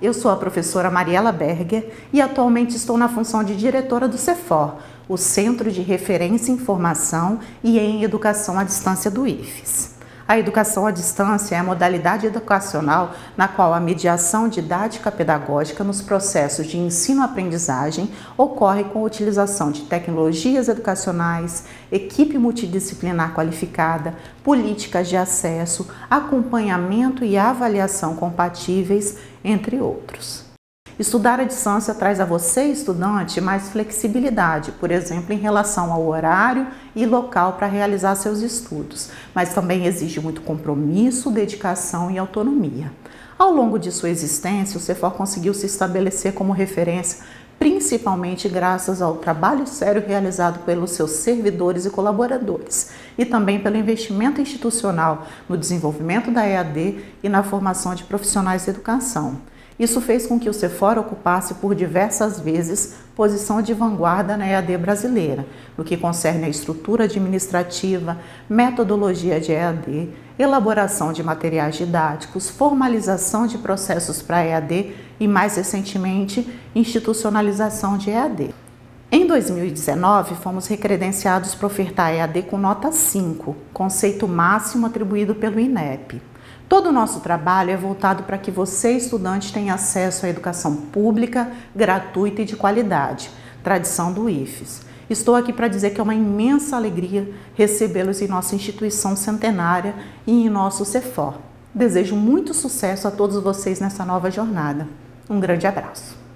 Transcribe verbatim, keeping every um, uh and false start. eu sou a professora Mariela Berger e atualmente estou na função de diretora do CEFOR, o Centro de Referência em Formação e em Educação à Distância do I F E S. A educação à distância é a modalidade educacional na qual a mediação didática pedagógica nos processos de ensino-aprendizagem ocorre com a utilização de tecnologias educacionais, equipe multidisciplinar qualificada, políticas de acesso, acompanhamento e avaliação compatíveis, entre outros. Estudar à distância traz a você, estudante, mais flexibilidade, por exemplo, em relação ao horário e local para realizar seus estudos, mas também exige muito compromisso, dedicação e autonomia. Ao longo de sua existência, o CEFOR conseguiu se estabelecer como referência, principalmente graças ao trabalho sério realizado pelos seus servidores e colaboradores, e também pelo investimento institucional no desenvolvimento da E A D e na formação de profissionais da educação. Isso fez com que o CEFOR ocupasse por diversas vezes posição de vanguarda na E A D brasileira, no que concerne a estrutura administrativa, metodologia de E A D, elaboração de materiais didáticos, formalização de processos para E A D e, mais recentemente, institucionalização de E A D. Em dois mil e dezenove, fomos recredenciados para ofertar E A D com nota cinco, conceito máximo atribuído pelo INEP. Todo o nosso trabalho é voltado para que você, estudante, tenha acesso à educação pública, gratuita e de qualidade, tradição do I F E S. Estou aqui para dizer que é uma imensa alegria recebê-los em nossa instituição centenária e em nosso CEFOR. Desejo muito sucesso a todos vocês nessa nova jornada. Um grande abraço.